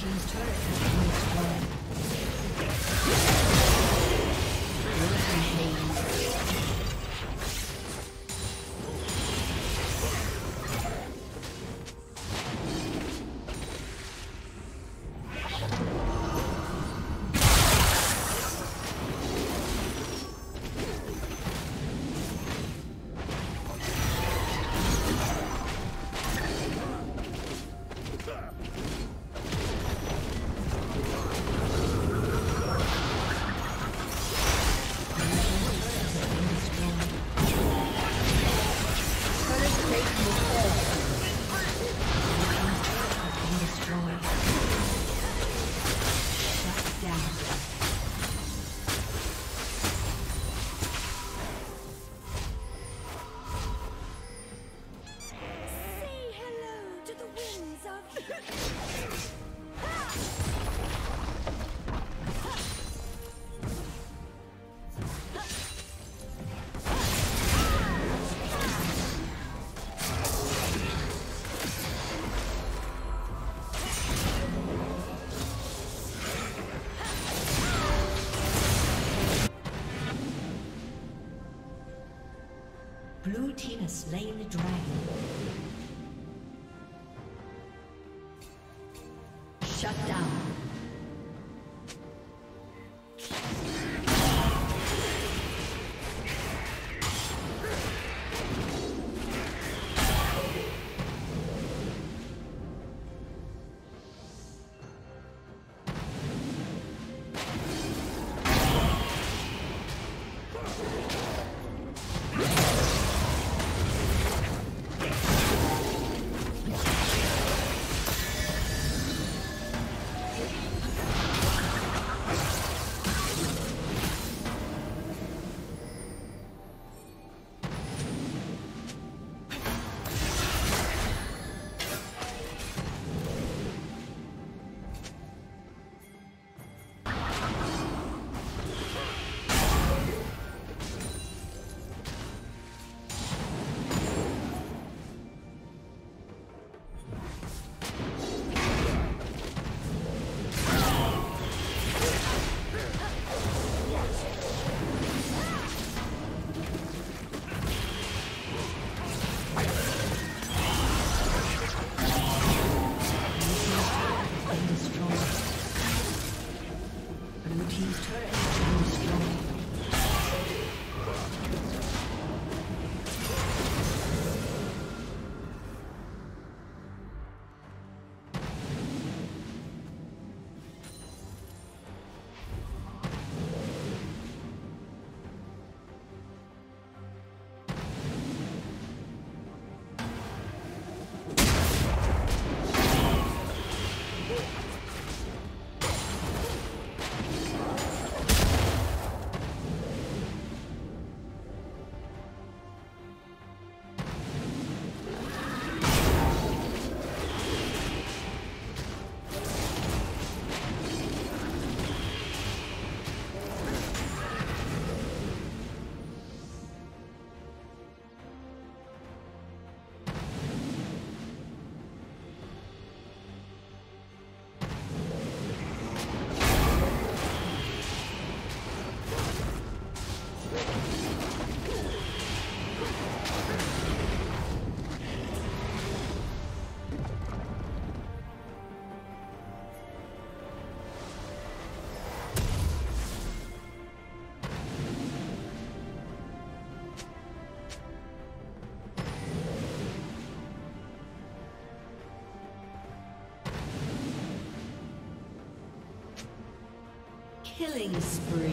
team's turret has been destroyed. Blue team has slain the dragon. Killing spree.